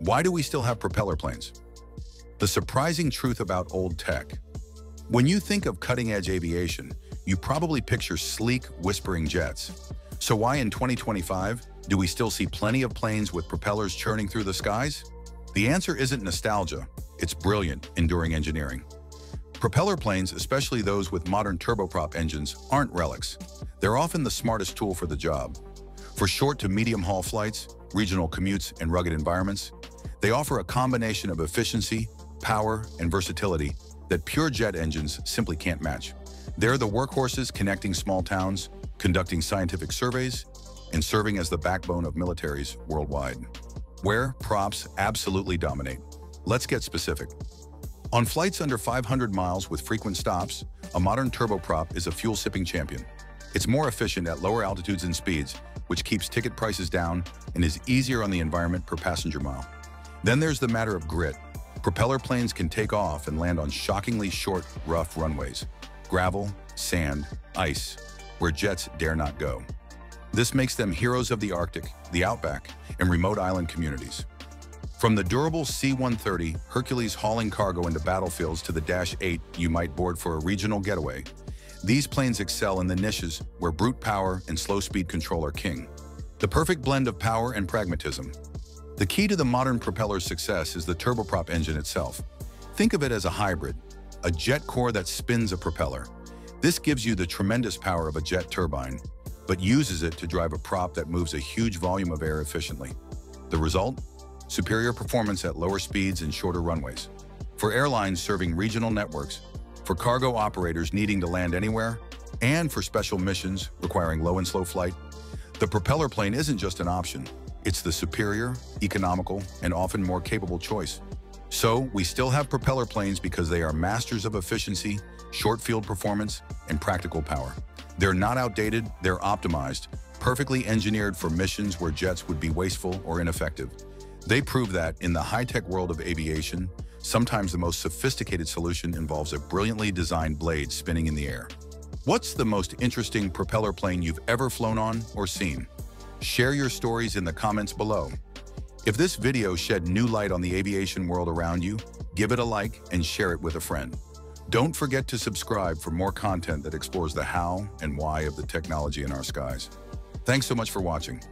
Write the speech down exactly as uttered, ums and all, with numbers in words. Why do we still have propeller planes? The surprising truth about old tech. When you think of cutting-edge aviation, you probably picture sleek, whispering jets. So why in twenty twenty-five do we still see plenty of planes with propellers churning through the skies? The answer isn't nostalgia, it's brilliant, enduring engineering. Propeller planes, especially those with modern turboprop engines, aren't relics. They're often the smartest tool for the job. For short to medium-haul flights, regional commutes, and rugged environments, they offer a combination of efficiency, power, and versatility that pure jet engines simply can't match. They're the workhorses connecting small towns, conducting scientific surveys, and serving as the backbone of militaries worldwide. Where props absolutely dominate. Let's get specific. On flights under five hundred miles with frequent stops, a modern turboprop is a fuel-sipping champion. It's more efficient at lower altitudes and speeds, which keeps ticket prices down and is easier on the environment per passenger mile. Then there's the matter of grit. Propeller planes can take off and land on shockingly short, rough runways. Gravel, sand, ice, where jets dare not go. This makes them heroes of the Arctic, the outback, and remote island communities. From the durable C one thirty Hercules hauling cargo into battlefields to the Dash eight you might board for a regional getaway, these planes excel in the niches where brute power and slow speed control are king. The perfect blend of power and pragmatism. The key to the modern propeller's success is the turboprop engine itself. Think of it as a hybrid, a jet core that spins a propeller. This gives you the tremendous power of a jet turbine, but uses it to drive a prop that moves a huge volume of air efficiently. The result? Superior performance at lower speeds and shorter runways. For airlines serving regional networks, for cargo operators needing to land anywhere, and for special missions requiring low and slow flight, the propeller plane isn't just an option. It's the superior, economical, and often more capable choice. So, we still have propeller planes because they are masters of efficiency, short-field performance, and practical power. They're not outdated, they're optimized, perfectly engineered for missions where jets would be wasteful or ineffective. They prove that, in the high-tech world of aviation, sometimes the most sophisticated solution involves a brilliantly designed blade spinning in the air. What's the most interesting propeller plane you've ever flown on or seen? Share your stories in the comments below. If this video shed new light on the aviation world around you, give it a like and share it with a friend. Don't forget to subscribe for more content that explores the how and why of the technology in our skies. Thanks so much for watching.